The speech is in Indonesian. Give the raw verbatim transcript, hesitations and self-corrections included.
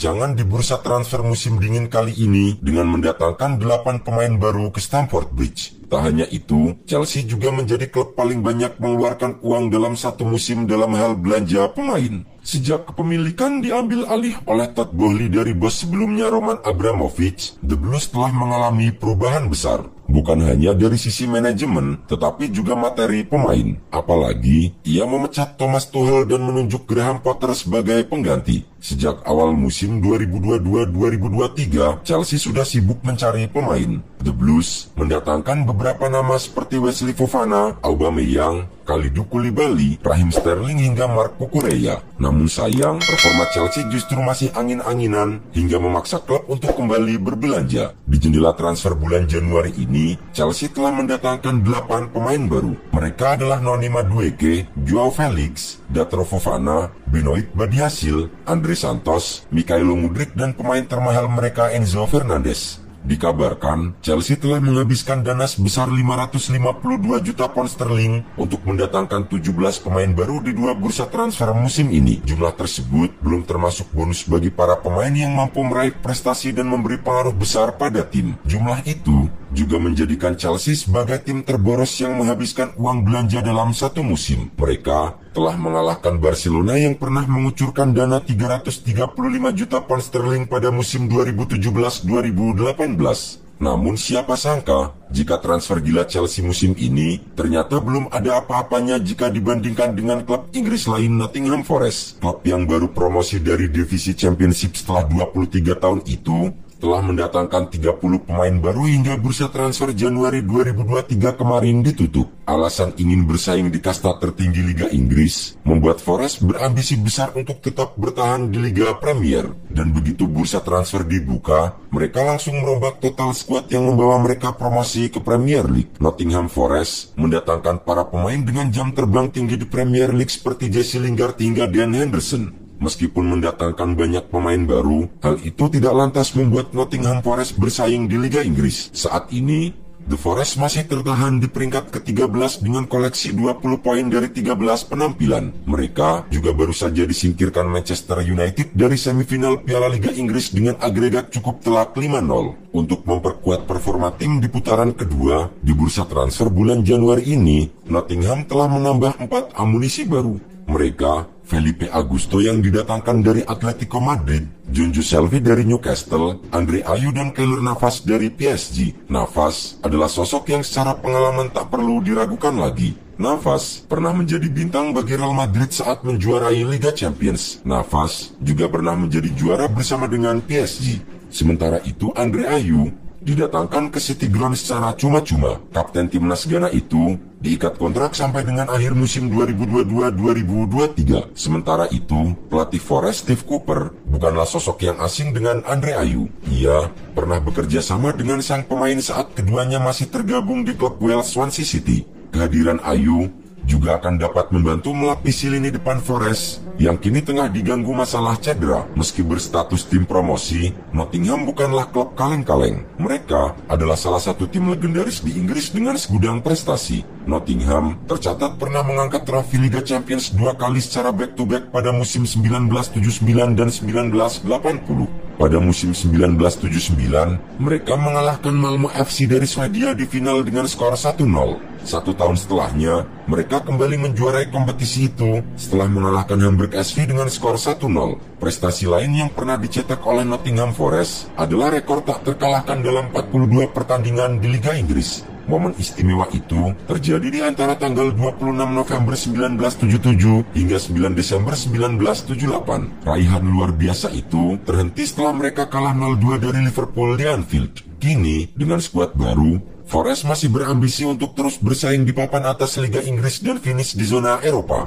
jangan di bursa transfer musim dingin kali ini dengan mendatangkan delapan pemain baru ke Stamford Bridge. Tak hanya itu, Chelsea juga menjadi klub paling banyak mengeluarkan uang dalam satu musim dalam hal belanja pemain. Sejak kepemilikan diambil alih oleh Todd Boehly dari bos sebelumnya Roman Abramovich, The Blues telah mengalami perubahan besar. Bukan hanya dari sisi manajemen, tetapi juga materi pemain. Apalagi, ia memecat Thomas Tuchel dan menunjuk Graham Potter sebagai pengganti. Sejak awal musim dua ribu dua puluh dua dua ribu dua puluh tiga, Chelsea sudah sibuk mencari pemain. The Blues mendatangkan beberapa nama seperti Wesley Fofana, Aubameyang, Kalidou Koulibaly, Raheem Sterling hingga Marc Cucurella. Namun sayang, performa Chelsea justru masih angin-anginan hingga memaksa klub untuk kembali berbelanja. Di jendela transfer bulan Januari ini, Chelsea telah mendatangkan delapan pemain baru. Mereka adalah Noni Madueke, Joao Felix, Dato Fofana, Benoit Badiashil, Andri Santos, Mikael Mudryk dan pemain termahal mereka Enzo Fernandez. Dikabarkan, Chelsea telah menghabiskan dana sebesar lima ratus lima puluh dua juta pound sterling untuk mendatangkan tujuh belas pemain baru di dua bursa transfer musim ini. Jumlah tersebut belum termasuk bonus bagi para pemain yang mampu meraih prestasi dan memberi pengaruh besar pada tim. Jumlah itu juga menjadikan Chelsea sebagai tim terboros yang menghabiskan uang belanja dalam satu musim. Mereka telah mengalahkan Barcelona yang pernah mengucurkan dana tiga ratus tiga puluh lima juta pound sterling pada musim dua ribu tujuh belas dua ribu delapan belas. Namun siapa sangka, jika transfer gila Chelsea musim ini, ternyata belum ada apa-apanya jika dibandingkan dengan klub Inggris lain Nottingham Forest. Klub yang baru promosi dari divisi Championship setelah dua puluh tiga tahun itu, telah mendatangkan tiga puluh pemain baru hingga bursa transfer Januari dua ribu dua puluh tiga kemarin ditutup. Alasan ingin bersaing di kasta tertinggi Liga Inggris membuat Forest berambisi besar untuk tetap bertahan di Liga Premier. Dan begitu bursa transfer dibuka, mereka langsung merombak total skuad yang membawa mereka promosi ke Premier League. Nottingham Forest mendatangkan para pemain dengan jam terbang tinggi di Premier League seperti Jesse Lingard hingga Dean Henderson. Meskipun mendatangkan banyak pemain baru, hal itu tidak lantas membuat Nottingham Forest bersaing di Liga Inggris. Saat ini, The Forest masih tertahan di peringkat ke tiga belas dengan koleksi dua puluh poin dari tiga belas penampilan. Mereka juga baru saja disingkirkan Manchester United dari semifinal Piala Liga Inggris dengan agregat cukup telak lima nol. Untuk memperkuat performa tim di putaran kedua, di bursa transfer bulan Januari ini, Nottingham telah menambah empat amunisi baru. Mereka Felipe Augusto yang didatangkan dari Atletico Madrid, Junju Selfie dari Newcastle, Andre Ayew dan Keylor Navas dari P S G. Navas adalah sosok yang secara pengalaman tak perlu diragukan lagi. Navas pernah menjadi bintang bagi Real Madrid saat menjuarai Liga Champions. Navas juga pernah menjadi juara bersama dengan P S G. Sementara itu Andre Ayew didatangkan ke City Ground secara cuma-cuma. Kapten timnas Ghana itu diikat kontrak sampai dengan akhir musim dua ribu dua puluh dua dua ribu dua puluh tiga. Sementara itu, pelatih Forest Steve Cooper bukanlah sosok yang asing dengan Andre Ayew. Ia pernah bekerja sama dengan sang pemain saat keduanya masih tergabung di klub Wales Swansea City. Kehadiran Ayew juga akan dapat membantu melapisi lini depan Forest yang kini tengah diganggu masalah cedera. Meski berstatus tim promosi, Nottingham bukanlah klub kaleng-kaleng. Mereka adalah salah satu tim legendaris di Inggris dengan segudang prestasi. Nottingham tercatat pernah mengangkat trofi Liga Champions dua kali secara back-to-back pada musim seribu sembilan ratus tujuh puluh sembilan dan seribu sembilan ratus delapan puluh. Pada musim seribu sembilan ratus tujuh puluh sembilan, mereka mengalahkan Malmö F C dari Swedia di final dengan skor satu nol. Satu tahun setelahnya, mereka kembali menjuarai kompetisi itu setelah mengalahkan Hamburg S V dengan skor satu nol. Prestasi lain yang pernah dicetak oleh Nottingham Forest adalah rekor tak terkalahkan dalam empat puluh dua pertandingan di Liga Inggris. Momen istimewa itu terjadi di antara tanggal dua puluh enam November seribu sembilan ratus tujuh puluh tujuh hingga sembilan Desember seribu sembilan ratus tujuh puluh delapan. Raihan luar biasa itu terhenti setelah mereka kalah nol dua dari Liverpool di Anfield. Kini, dengan skuad baru, Forest masih berambisi untuk terus bersaing di papan atas Liga Inggris dan finish di zona Eropa.